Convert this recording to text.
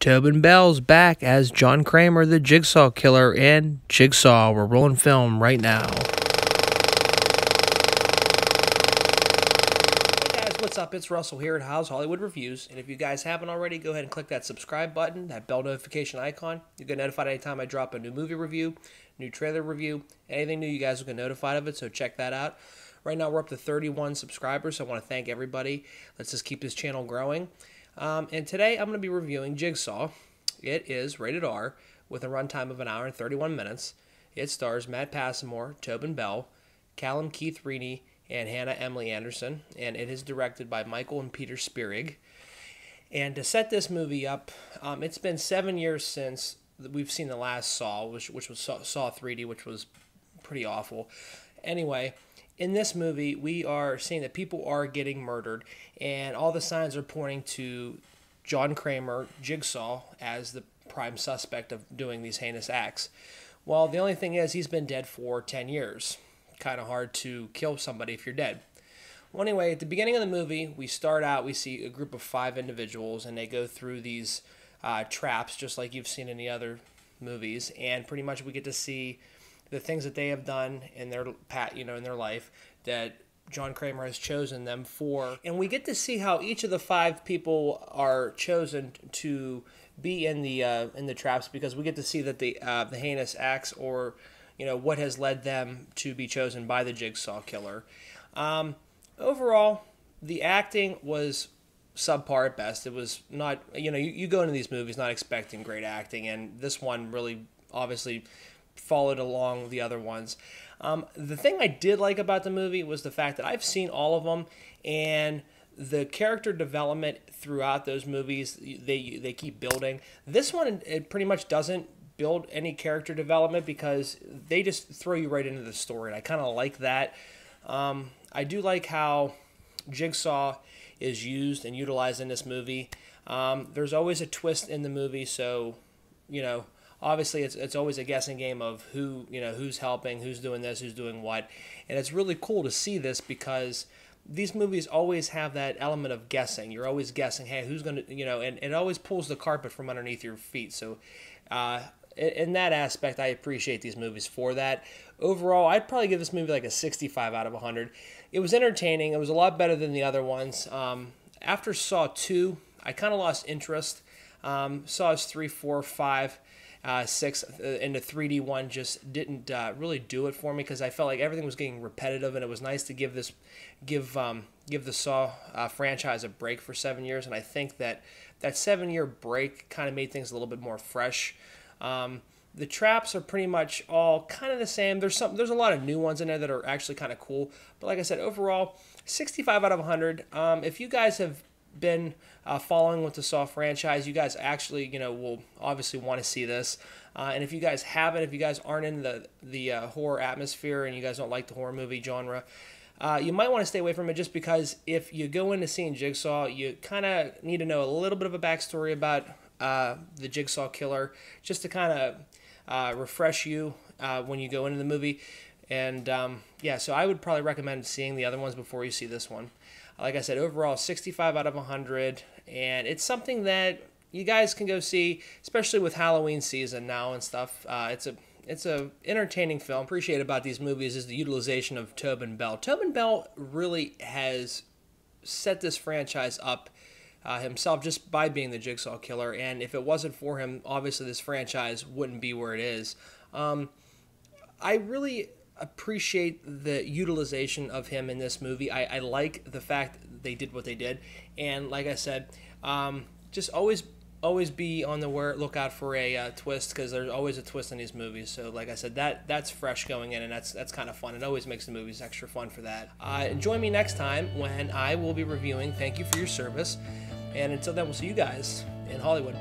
Tobin Bell's back as John Kramer, the Jigsaw Killer, in Jigsaw. We're rolling film right now. Hey guys, what's up? It's Russell here at Howell's Hollywood Reviews. And if you guys haven't already, go ahead and click that subscribe button, that bell notification icon. You'll get notified anytime I drop a new movie review, new trailer review, anything new, you guys will get notified of it, so check that out. Right now we're up to 31 subscribers, so I want to thank everybody. Let's just keep this channel growing. And today I'm going to be reviewing Jigsaw. It is rated R with a runtime of an hour and 31 minutes. It stars Matt Passmore, Tobin Bell, Callum Keith Rennie, and Hannah Emily Anderson. And it is directed by Michael and Peter Spierig. And to set this movie up, it's been 7 years since we've seen the last Saw, which was Saw 3D, which was pretty awful. Anyway, in this movie, we are seeing that people are getting murdered, and all the signs are pointing to John Kramer, Jigsaw, as the prime suspect of doing these heinous acts. Well, the only thing is he's been dead for 10 years. Kind of hard to kill somebody if you're dead. Well, anyway, at the beginning of the movie, we start out, we see a group of 5 individuals, and they go through these traps, just like you've seen in the other movies, and pretty much we get to see the things that they have done in their life that John Kramer has chosen them for. And we get to see how each of the 5 people are chosen to be in the traps, because we get to see that the heinous acts, or what has led them to be chosen by the Jigsaw Killer. Overall, the acting was subpar at best. It was not, you go into these movies not expecting great acting, and this one really obviously followed along the other ones. The thing I did like about the movie was the fact that I've seen all of them, and the character development throughout those movies, they keep building. This one, it pretty much doesn't build any character development, because they just throw you right into the story, and I kind of like that. I do like how Jigsaw is used and utilized in this movie. There's always a twist in the movie, so obviously, it's always a guessing game of who, who's helping, who's doing this, who's doing what. And it's really cool to see this, because these movies always have that element of guessing. You're always guessing, hey, who's going to, and it always pulls the carpet from underneath your feet. So in that aspect, I appreciate these movies for that. Overall, I'd probably give this movie like a 65 out of 100. It was entertaining. It was a lot better than the other ones. After Saw 2, I kind of lost interest. Saws 3, 4, 5. 6 and the 3D one just didn't really do it for me, because I felt like everything was getting repetitive, and it was nice to give this give the Saw franchise a break for 7 years, and I think that that 7-year break kind of made things a little bit more fresh. The traps are pretty much all kind of the same. There's a lot of new ones in there that are actually kind of cool, but like I said, overall 65 out of 100. If you guys have been following with the Saw franchise, you guys actually will obviously want to see this, and if you guys haven't, if you guys aren't in the horror atmosphere, and you guys don't like the horror movie genre, you might want to stay away from it, just because if you go into seeing Jigsaw, you kind of need to know a little bit of a backstory about the Jigsaw Killer, just to kind of refresh you when you go into the movie. And yeah, so I would probably recommend seeing the other ones before you see this one. Like I said, overall, 65 out of 100, and it's something that you guys can go see, especially with Halloween season now and stuff. It's a entertaining film. Appreciate about these movies is the utilization of Tobin Bell. Tobin Bell really has set this franchise up himself just by being the Jigsaw Killer, and if it wasn't for him, obviously this franchise wouldn't be where it is. I really appreciate the utilization of him in this movie. I like the fact they did what they did, and like I said, just always be on the lookout for a twist, because there's always a twist in these movies. So like I said, that's fresh going in, and that's kind of fun. It always makes the movies extra fun for that. Join me next time when I will be reviewing Thank You for Your Service, and until then, we'll see you guys in Hollywood.